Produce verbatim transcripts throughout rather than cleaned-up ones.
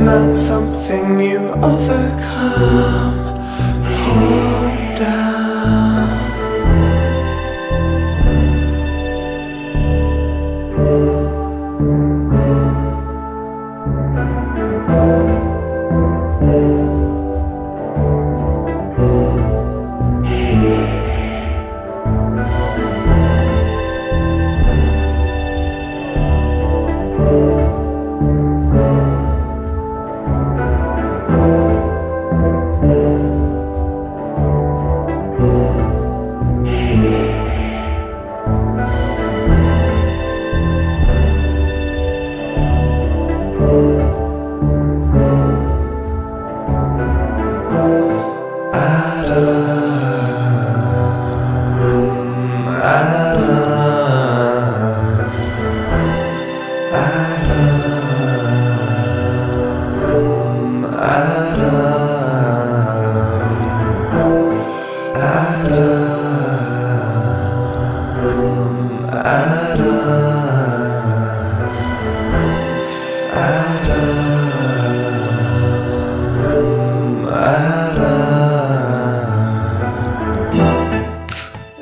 not something you overcome. Calm down.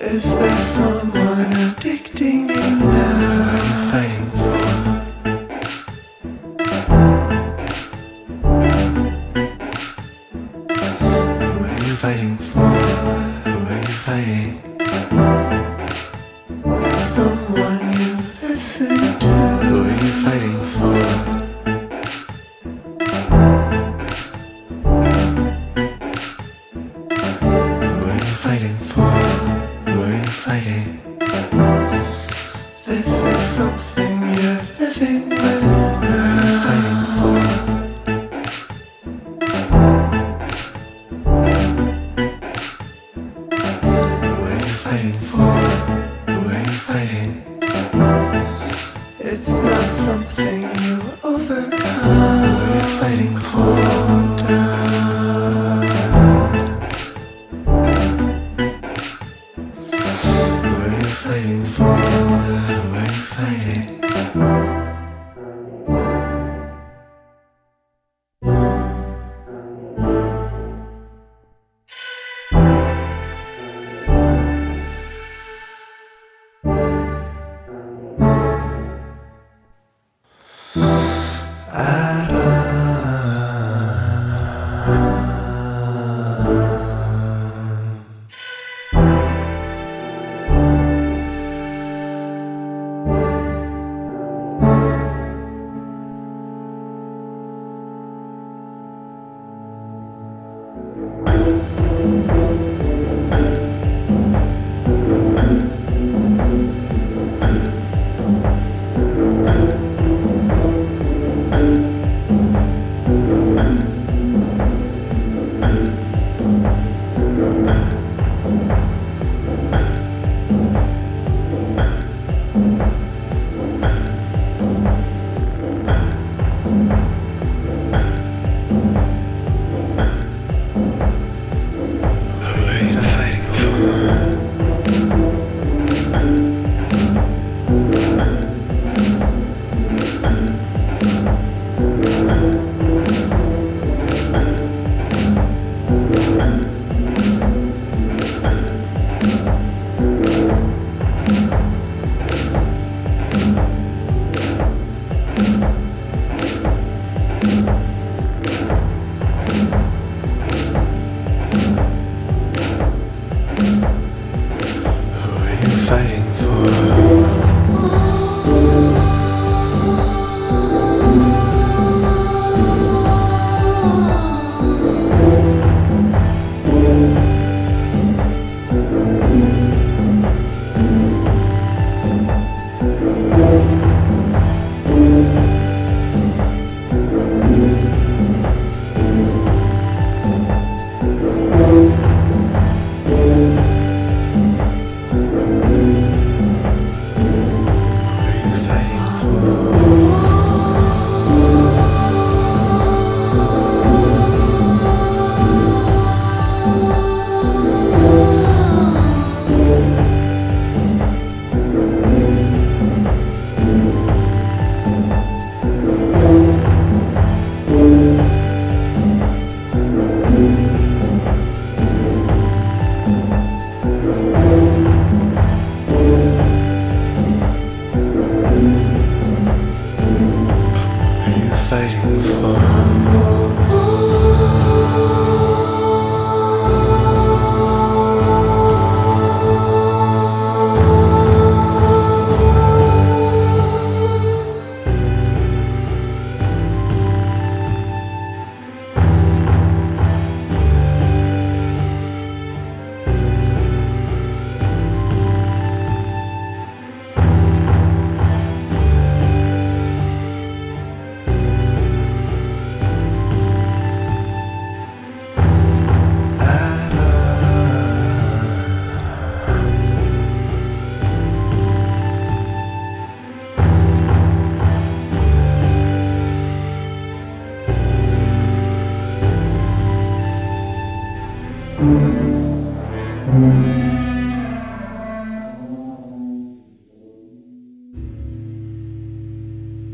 Is there someone addicting you now? What are you fighting for? Who are you fighting for? Who are you fighting? Someone you listen to. Who are you fighting for? Who are you fighting for? Fighting. This is something you're living with now. Fighting for. Who are you fighting for? Who are you fighting? It's not something you overcome. Who are you fighting for now? Fighting for, who are you fighting? I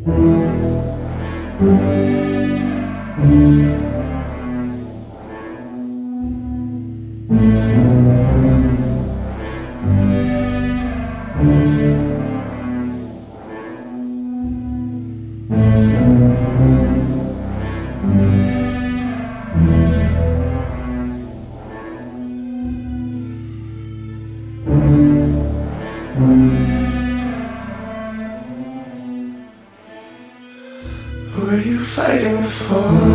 Were you fighting for?